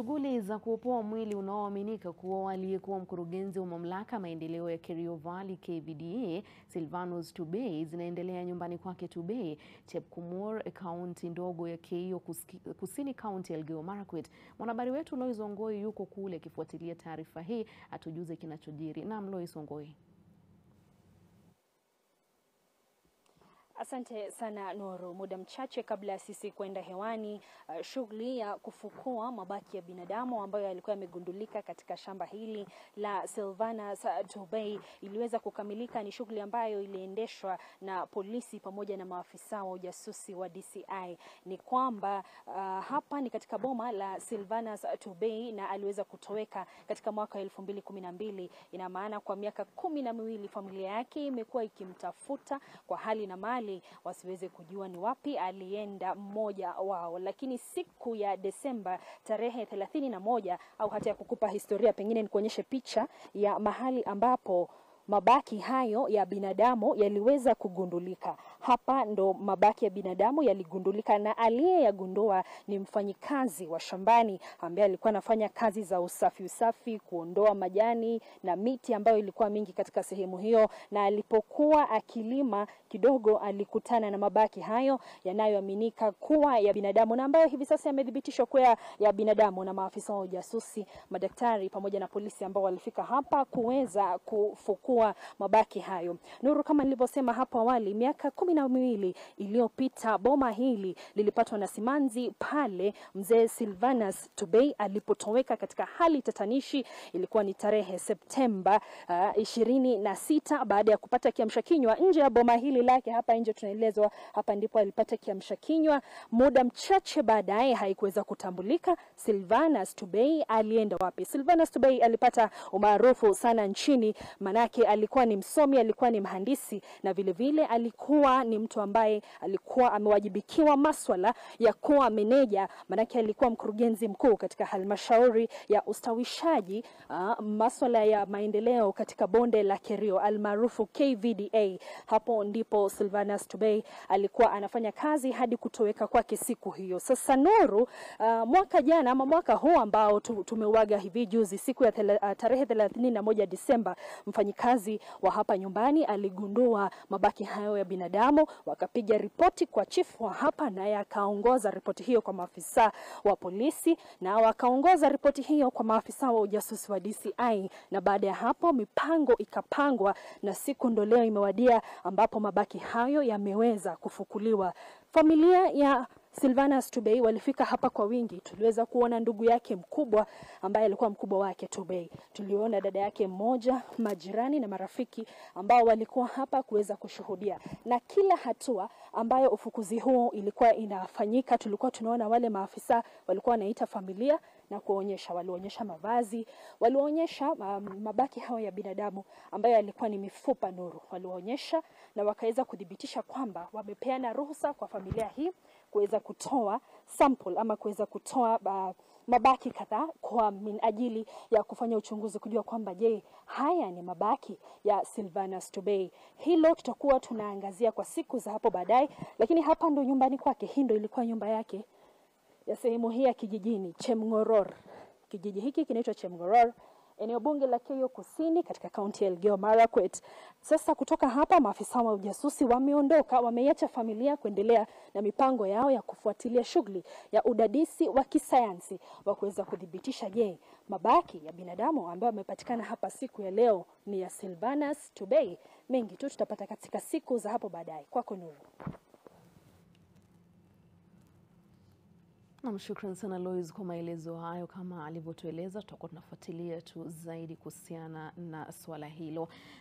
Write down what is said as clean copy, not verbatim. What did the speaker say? Shughuli za kuopoa mwili unaoaminika kuwa aliyekuwa mkurugenzi wa mamlaka maendeleo ya Kerio Valley KVDA Silvanos Tubei zinaendelea nyumbani kwake Tubei, Chemgoror, kaunti ndogo ya Kerio Kusini, kaunti Elgeyo Marakwet. Mwanahabari wetu Loise Ongoi yuko kule akifuatilia taarifa hii, atujuze kinachojiri. Naam, Loise Ongoi. Asante sana Nuru. Muda mchache kabla sisi kwenda hewani, shughuli ya kufukua mabaki ya binadamu ambayo yalikuwa yamegundulika katika shamba hili la Silvanos Tubei iliweza kukamilika. Ni shughuli ambayo iliendeshwa na polisi pamoja na maafisa wa ujasusi wa DCI. Ni kwamba hapa ni katika boma la Silvanos Tubei, na aliweza kutoweka katika mwaka wa 2012. Ina maana kwa miaka 12 familia yake imekuwa ikimtafuta kwa hali na mali, wasiweze kujua ni wapi alienda mmoja wao. Lakini siku ya Desemba tarehe 31, au hata ya kukupa historia pengine nikuonyeshe picha ya mahali ambapo mabaki hayo ya binadamu yaliweza kugundulika. Hapa ndo mabaki ya binadamu yaligundulika, na aliyeyagundua ni mfanyikazi wa shambani ambaye alikuwa anafanya kazi za usafi, kuondoa majani na miti ambayo ilikuwa mingi katika sehemu hiyo. Na alipokuwa akilima kidogo alikutana na mabaki hayo yanayoaminika kuwa ya binadamu, na ambayo hivi sasa yamethibitishwa kuwa ya binadamu na maafisa wa ujasusi, madaktari pamoja na polisi ambao walifika hapa kuweza kufukua mabaki hayo. Nuru, kama nilivyosema hapo awali, miaka 12 iliyopita boma hili lilipatwa na simanzi pale mzee Silvanos Tubei alipotoweka katika hali tatanishi. Ilikuwa ni tarehe Septemba 26 baada ya kupata kiamshakinywa nje ya boma hili lake. Hapa nje tunaelezwa hapa ndipo alipata kiamshakinywa. Muda mchache baadaye haikuweza kutambulika Silvanos Tubei alienda wapi. Silvanos Tubei alipata umaarufu sana nchini, manake alikuwa ni msomi, alikuwa ni mhandisi, na vile vile alikuwa ni mtu ambaye alikuwa amewajibikiwa maswala ya kuwa meneja. Manake alikuwa mkurugenzi mkuu katika halmashauri ya ustawishaji maswala ya maendeleo katika bonde la Kerio almaarufu KVDA. Hapo ndipo Silvanos Tubei alikuwa anafanya kazi hadi kutoweka kwake siku hiyo. Sasa Nuru, mwaka jana ama mwaka huu ambao tumeuaga hivi juzi, siku ya tarehe 31 Desemba, mfanyikazi wa hapa nyumbani aligundua mabaki hayo ya binadamu. Wakapiga ripoti kwa chifu wa hapa, naye akaongoza ripoti hiyo kwa maafisa wa polisi, na wakaongoza ripoti hiyo kwa maafisa wa ujasusi wa DCI. Na baada ya hapo mipango ikapangwa, na siku ndo leo imewadia ambapo mabaki hayo yameweza kufukuliwa. Familia ya Silvanos Tubei walifika hapa kwa wingi. Tuliweza kuona ndugu yake mkubwa ambaye alikuwa mkubwa wake Tubei. Tuliona dada yake mmoja, majirani na marafiki ambao walikuwa hapa kuweza kushuhudia. Na kila hatua ambayo ufukuzi huo ilikuwa inafanyika, tulikuwa tunaona wale maafisa walikuwa wanaita familia na kuonyesha, walionyesha mavazi, walionyesha mabaki hayo ya binadamu ambayo yalikuwa ni mifupa Nuru. Walionyesha na wakaweza kudhibitisha kwamba wamepeana ruhusa kwa familia hii kuweza kutoa sample ama kuweza kutoa mabaki kadhaa kwa minajili ya kufanya uchunguzi kujua kwamba je, haya ni mabaki ya Silvanos Tubei. Hilo tutakuwa tunaangazia kwa siku za hapo baadaye, lakini hapa ndo nyumbani kwake. Hii ndo ilikuwa nyumba yake ya sehemu hii ya kijijini Chemgoror. Kijiji hiki kinaitwa Chemgoror, eneo bunge la Kerio Kusini katika kaunti ya Elgeyo Marakwet. Sasa kutoka hapa maafisa wa ujasusi wameondoka, wameiacha familia kuendelea na mipango yao ya kufuatilia shughuli ya udadisi wa kisayansi wa kuweza kudhibitisha je, mabaki ya binadamu ambayo yamepatikana hapa siku ya leo ni ya Silvanos Tubei. Mengi tu tutapata katika siku za hapo baadaye. Kwako Nuru. Na mshukran sana Loise kwa maelezo hayo. Kama alivyotueleza, tutakuwa tunafuatilia tu zaidi kuhusiana na swala hilo.